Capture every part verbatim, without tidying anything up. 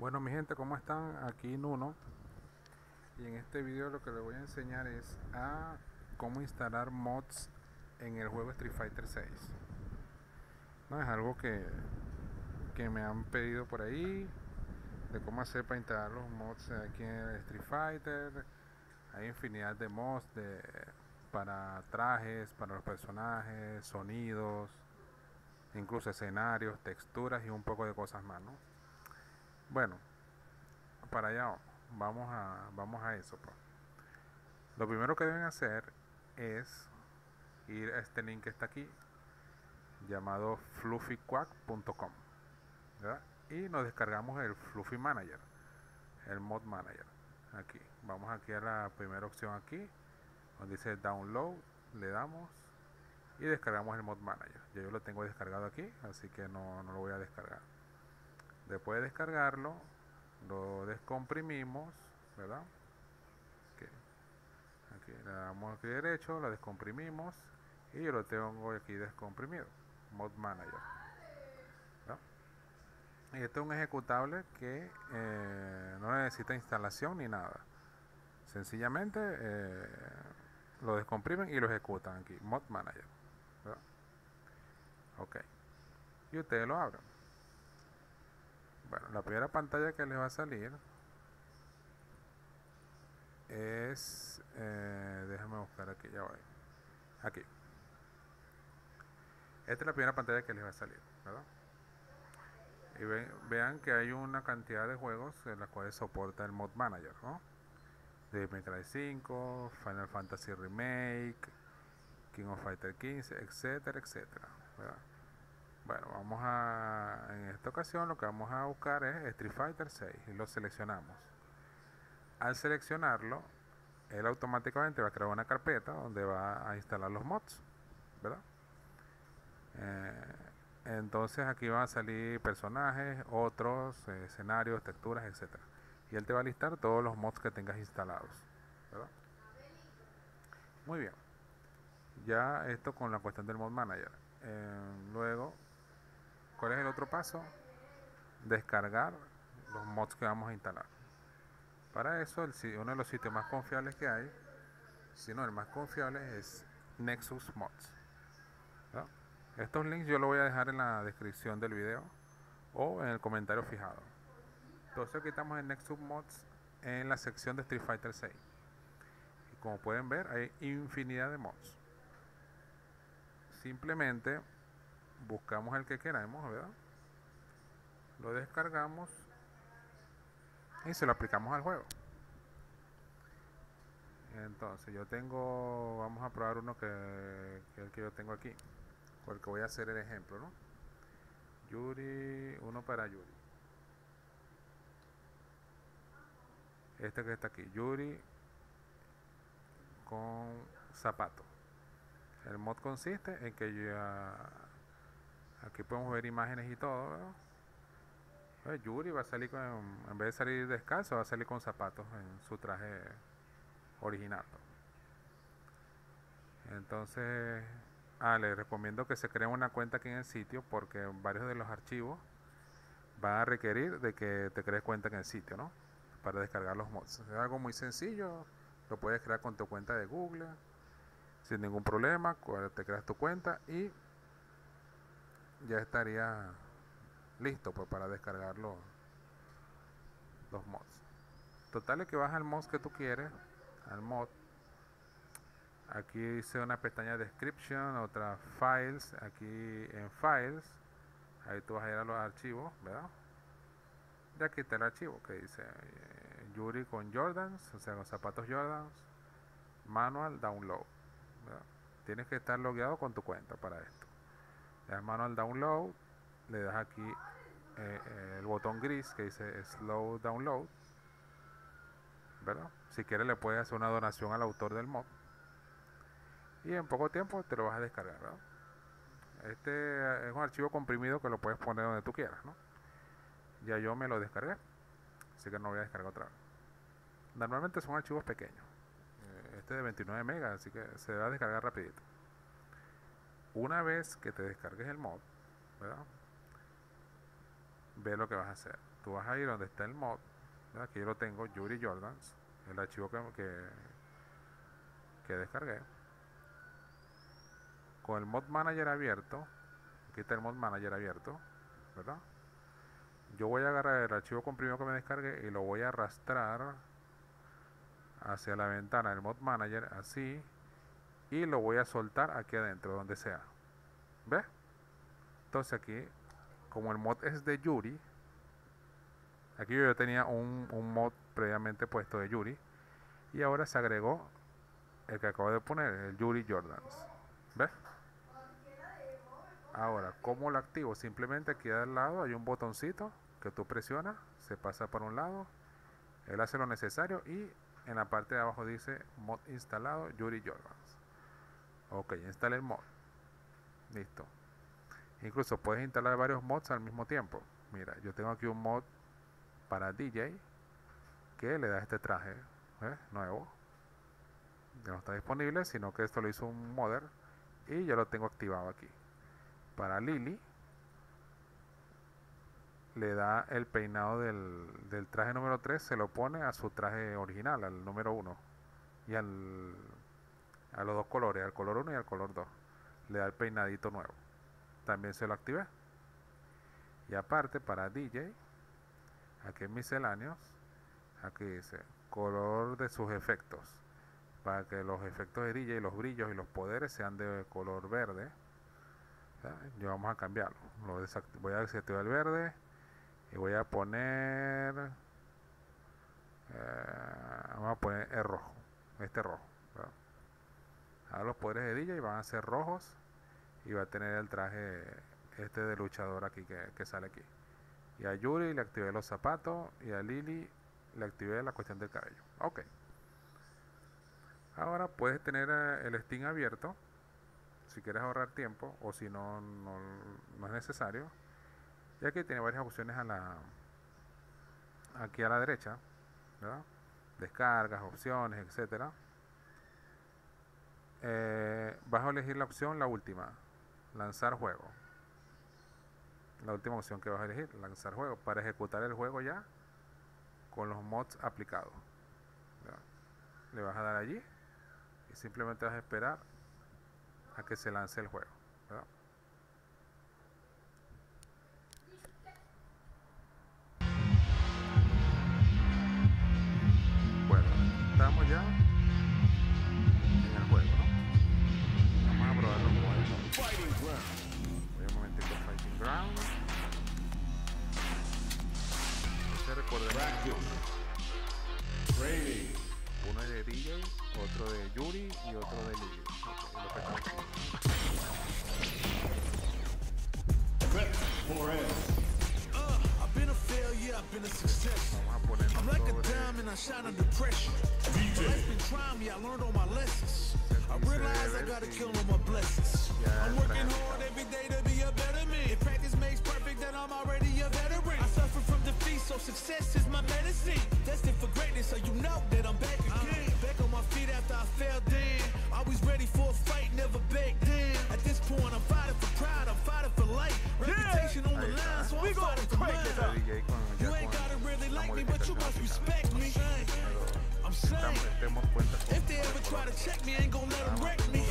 Bueno, mi gente, ¿cómo están? Aquí Nuno, y en este video lo que les voy a enseñar es a cómo instalar mods en el juego Street Fighter seis. No, es algo que, que me han pedido por ahí, de cómo hacer para instalar los mods aquí en el Street Fighter. Hay infinidad de mods de, para trajes, para los personajes, sonidos, incluso escenarios, texturas y un poco de cosas más, ¿no? Bueno, para allá vamos a, vamos a eso, pues. Lo primero que deben hacer es ir a este link que está aquí, llamado Fluffy Quack punto com, ¿verdad? Y nos descargamos el Fluffy Manager, el Mod Manager. Aquí, vamos aquí a la primera opción aquí, donde dice Download, le damos y descargamos el Mod Manager. Yo, yo lo tengo descargado aquí, así que no, no lo voy a descargar. Después de descargarlo, lo descomprimimos, ¿verdad? Okay. Aquí le damos aquí derecho, lo descomprimimos y yo lo tengo aquí descomprimido, Mod Manager, ¿verdad? Y este es un ejecutable que eh, no necesita instalación ni nada. Sencillamente eh, lo descomprimen y lo ejecutan aquí, Mod Manager, ¿verdad? Ok. Y ustedes lo abren. Bueno, la primera pantalla que les va a salir es, eh, déjame buscar aquí, ya voy, aquí. Esta es la primera pantalla que les va a salir, ¿verdad? Y ve, vean que hay una cantidad de juegos en las cuales soporta el Mod Manager, ¿no? Demon Slayer cinco, Final Fantasy Remake, King of Fighters quince, etcétera, etcétera, ¿verdad? Bueno, vamos a, en esta ocasión lo que vamos a buscar es Street Fighter seis y lo seleccionamos. Al seleccionarlo, él automáticamente va a crear una carpeta donde va a instalar los mods, ¿verdad? Eh, entonces aquí van a salir personajes, otros, eh, escenarios, texturas, etcétera. Y él te va a listar todos los mods que tengas instalados, ¿verdad? Muy bien. Ya esto con la cuestión del Mod Manager. Eh, luego... ¿Cuál es el otro paso? Descargar los mods que vamos a instalar. Para eso, el, uno de los sitios más confiables que hay, si no el más confiable, es Nexus Mods, ¿verdad? Estos links yo los voy a dejar en la descripción del video o en el comentario fijado. Entonces aquí estamos en Nexus Mods, en la sección de Street Fighter seis. Y como pueden ver, hay infinidad de mods. Simplemente buscamos el que queramos, ¿verdad? Lo descargamos y se lo aplicamos al juego. Entonces yo tengo, vamos a probar uno que, que el que yo tengo aquí, porque voy a hacer el ejemplo, ¿no? Yuri, uno para Yuri. Este que está aquí, Yuri con zapato. El mod consiste en que ya aquí podemos ver imágenes y todo, ¿verdad? Pues Yuri va a salir con, en vez de salir descalzo, va a salir con zapatos en su traje original. Entonces, ah, les recomiendo que se creen una cuenta aquí en el sitio, porque varios de los archivos van a requerir de que te crees cuenta en el sitio, ¿no? Para descargar los mods. Es algo muy sencillo, lo puedes crear con tu cuenta de Google sin ningún problema. Te creas tu cuenta y ya estaría listo, pues, para descargar los, los mods. Total, es que vas al mod que tú quieres, al mod. Aquí dice una pestaña de description, otra files. Aquí en files, ahí tú vas a ir a los archivos, ¿verdad? Y aquí está el archivo que dice eh, Yuri con Jordans, o sea, los zapatos Jordans, manual download, ¿verdad? Tienes que estar logueado con tu cuenta para esto. Le das mano al download, le das aquí eh, eh, el botón gris que dice slow download, ¿verdad? Si quieres le puedes hacer una donación al autor del mod y en poco tiempo te lo vas a descargar, ¿verdad? Este es un archivo comprimido que lo puedes poner donde tú quieras, ¿no? Ya yo me lo descargué, así que no voy a descargar otra vez. Normalmente son archivos pequeños. Este de veintinueve megas, así que se va a descargar rapidito. Una vez que te descargues el mod, ¿verdad? Ve lo que vas a hacer. tú vas a ir donde está el mod, ¿verdad? Aquí yo lo tengo, Yuri Jordans, el archivo que, que, que descargué. Con el Mod Manager abierto, aquí está el Mod Manager abierto, ¿verdad? Yo voy a agarrar el archivo comprimido que me descargué y lo voy a arrastrar hacia la ventana del Mod Manager, así, y lo voy a soltar aquí adentro, donde sea. ¿Ves? Entonces aquí, como el mod es de Yuri, aquí yo tenía un, un mod previamente puesto de Yuri, y ahora se agregó el que acabo de poner, el Yuri Jordans. ¿Ves? Ahora, ¿cómo lo activo? Simplemente aquí al lado hay un botoncito que tú presionas, se pasa para un lado, él hace lo necesario y en la parte de abajo dice mod instalado Yuri Jordans. Ok, instala el mod. Listo. Incluso puedes instalar varios mods al mismo tiempo. Mira, yo tengo aquí un mod para D J que le da este traje, ¿eh? Nuevo. Ya no está disponible, sino que esto lo hizo un modder y yo lo tengo activado aquí. Para Lily le da el peinado del, del traje número tres, se lo pone a su traje original, al número uno, y al, a los dos colores, al color uno y al color dos, le da el peinadito nuevo, también se lo activé. Y aparte para D J, aquí en misceláneos, aquí dice color de sus efectos, para que los efectos de D J, los brillos y los poderes sean de color verde. Yo vamos a cambiarlo, lo voy a desactivar el verde y voy a poner eh, vamos a poner el rojo, este rojo, ¿verdad? Ahora los poderes de D J van a ser rojos y va a tener el traje este de luchador aquí que, que sale aquí. Y a Yuri le activé los zapatos y a Lily le activé la cuestión del cabello. Ok, ahora puedes tener el Steam abierto si quieres ahorrar tiempo, o si no, no, no es necesario. Y aquí tiene varias opciones a la, aquí a la derecha, ¿verdad? Descargas, opciones, etcétera. Eh, vas a elegir la opción, la última, lanzar juego. La última opción que vas a elegir, lanzar juego, para ejecutar el juego ya con los mods aplicados, ¿verdad? Le vas a dar allí y simplemente vas a esperar a que se lance el juego, ¿verdad? Bueno, estamos ya en el juego, ¿no? Vamos a probarlo como es. Un momentito, Fighting Ground. Se recordará uno de D J, otro de Yuri y otro de Lily. Vamos a poner I'm like a diamond I shine under pressure. Life's been trying me, I learned all my lessons. I realize I gotta kill all my blessings. I'm working hard every day to be a better man. If practice makes perfect, then I'm already a veteran. I suffer from defeat, so success is my medicine. Destined for greatness, so you know that I'm back again. Back on my feet after I fell down. Always ready for a fight, never back down. At this point, I'm fighting for pride, I'm fighting for life. Reputation on the line, so I'm fighting for mine. You ain't gotta really like me, but you must respect me. I'm saying, if they ever try to check me, ain't gonna let them wreck me.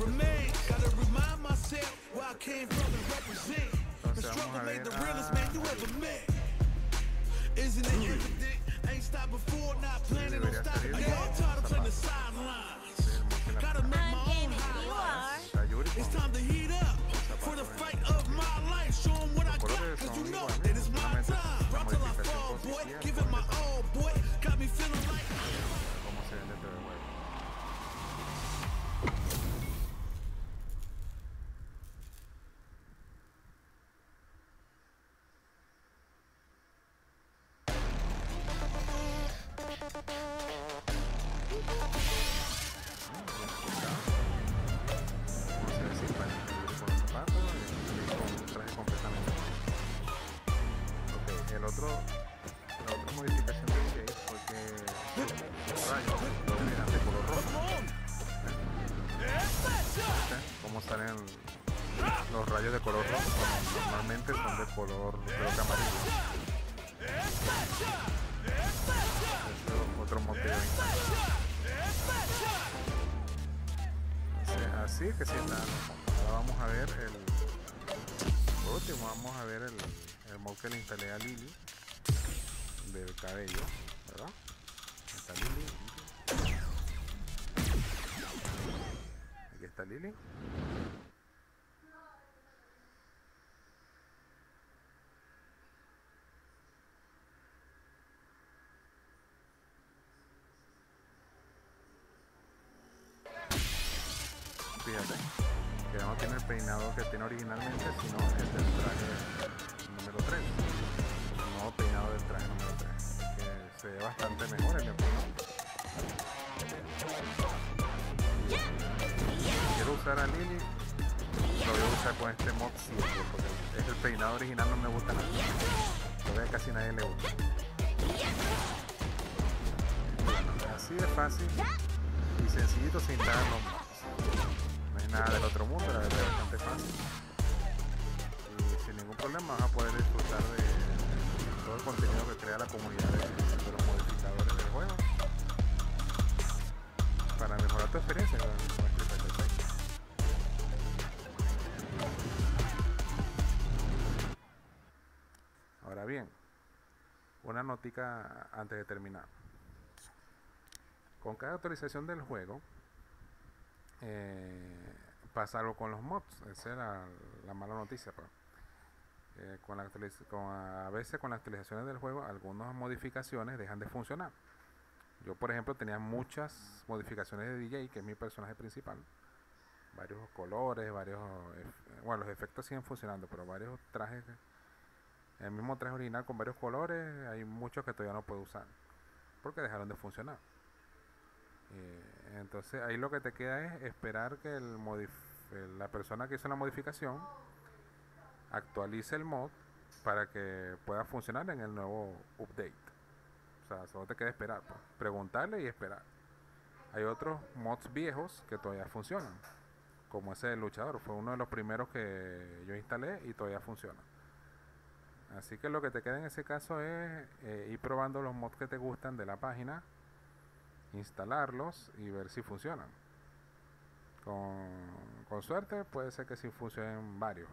Remain, gotta remind myself where I came from and represent. The struggle made the realest man you ever met. Isn't it evident? Ain't stopped before, not planning on stopping. I'm tired of playing the sidelines. Gotta make my own highlights. It's time to heat up for the fight of my life. Show them what I got, cause you know that it's my time. Rock till I fall, boy. Give it my all, boy. Got me feeling like. Los rayos de color rojo normalmente son de color, creo que amarillo. Otro, otro motivo. Entonces, así es que sí está. Ahora vamos a ver el... Por último vamos a ver el, el mod que le instalé a Lily. Del cabello, ¿verdad? Está Lily. Aquí está Lily. Fíjate, que no tiene el peinado que tiene originalmente, sino que es el traje número tres. El nuevo peinado del traje número tres. Que se ve bastante mejor en el peinado. Quiero usar a Lily. Lo voy a usar con este mod siete, porque es el peinado original, no me gusta nada. Todavía casi nadie le gusta. Bueno, así de fácil y sencillito se instalan los mods. Nada del otro mundo, la verdad es bastante fácil y sin ningún problema vas a poder disfrutar de, de todo el contenido que crea la comunidad de, de los modificadores del juego para mejorar tu experiencia con Street Fighter seis. Ahora bien, una notica antes de terminar. Con cada actualización del juego Eh, pasa algo con los mods. Esa es la, la mala noticia, pero, eh, con la, con, a veces con las actualizaciones del juego algunas modificaciones dejan de funcionar. Yo por ejemplo tenía muchas modificaciones de D J, que es mi personaje principal, varios colores, varios bueno los efectos siguen funcionando, pero varios trajes, el mismo traje original con varios colores, hay muchos que todavía no puedo usar porque dejaron de funcionar. Entonces ahí lo que te queda es esperar que el modif la persona que hizo la modificación actualice el mod para que pueda funcionar en el nuevo update. O sea, solo te queda esperar, pues, preguntarle y esperar. Hay otros mods viejos que todavía funcionan, como ese del luchador, fue uno de los primeros que yo instalé y todavía funciona. Así que lo que te queda en ese caso es eh, ir probando los mods que te gustan de la página, instalarlos y ver si funcionan. Con, con suerte puede ser que si funcionen varios.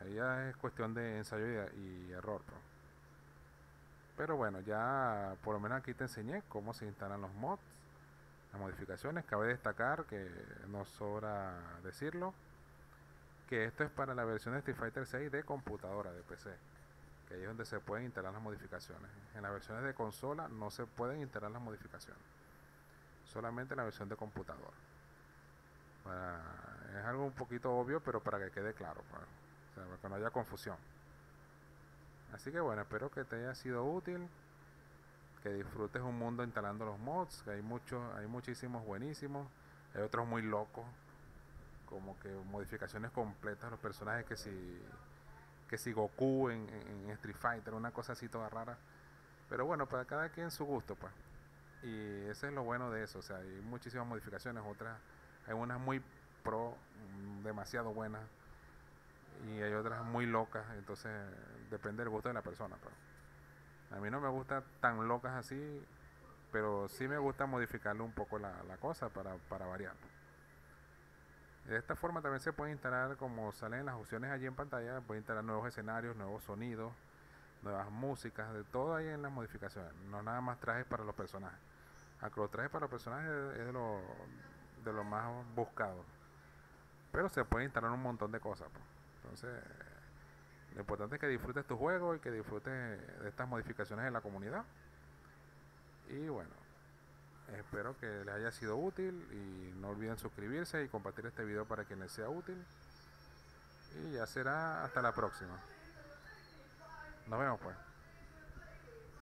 Ahí ya es cuestión de ensayo y, y error, bro. Pero bueno, ya por lo menos aquí te enseñé cómo se instalan los mods, las modificaciones. Cabe destacar, que nos sobra decirlo, que esto es para la versión de Street Fighter seis de computadora, de P C, que ahí es donde se pueden instalar las modificaciones. En las versiones de consola no se pueden instalar las modificaciones, solamente en la versión de computador. Para, es algo un poquito obvio, pero para que quede claro, para, o sea, para que no haya confusión. Así que bueno, espero que te haya sido útil, que disfrutes un mundo instalando los mods, que hay muchos, hay muchísimos buenísimos, hay otros muy locos, como que modificaciones completas a los personajes, que si... que si Goku en, en Street Fighter, una cosa así toda rara. Pero bueno, para cada quien su gusto, pues. Y ese es lo bueno de eso. O sea, hay muchísimas modificaciones, otras, hay unas muy pro, demasiado buenas, y hay otras muy locas. Entonces depende del gusto de la persona, pero a mí no me gustan tan locas así, pero sí me gusta modificarle un poco la, la cosa para, para variar. De esta forma también se pueden instalar, como salen las opciones allí en pantalla, pueden instalar nuevos escenarios, nuevos sonidos, nuevas músicas, de todo ahí en las modificaciones. No nada más trajes para los personajes. Aunque los trajes para los personajes es de lo, de lo más buscado. Pero se pueden instalar un montón de cosas, pues. Entonces, lo importante es que disfrutes tu juego y que disfrutes de estas modificaciones en la comunidad. Y bueno, espero que les haya sido útil y no olviden suscribirse y compartir este video para quien les sea útil. Y ya será hasta la próxima. Nos vemos pues.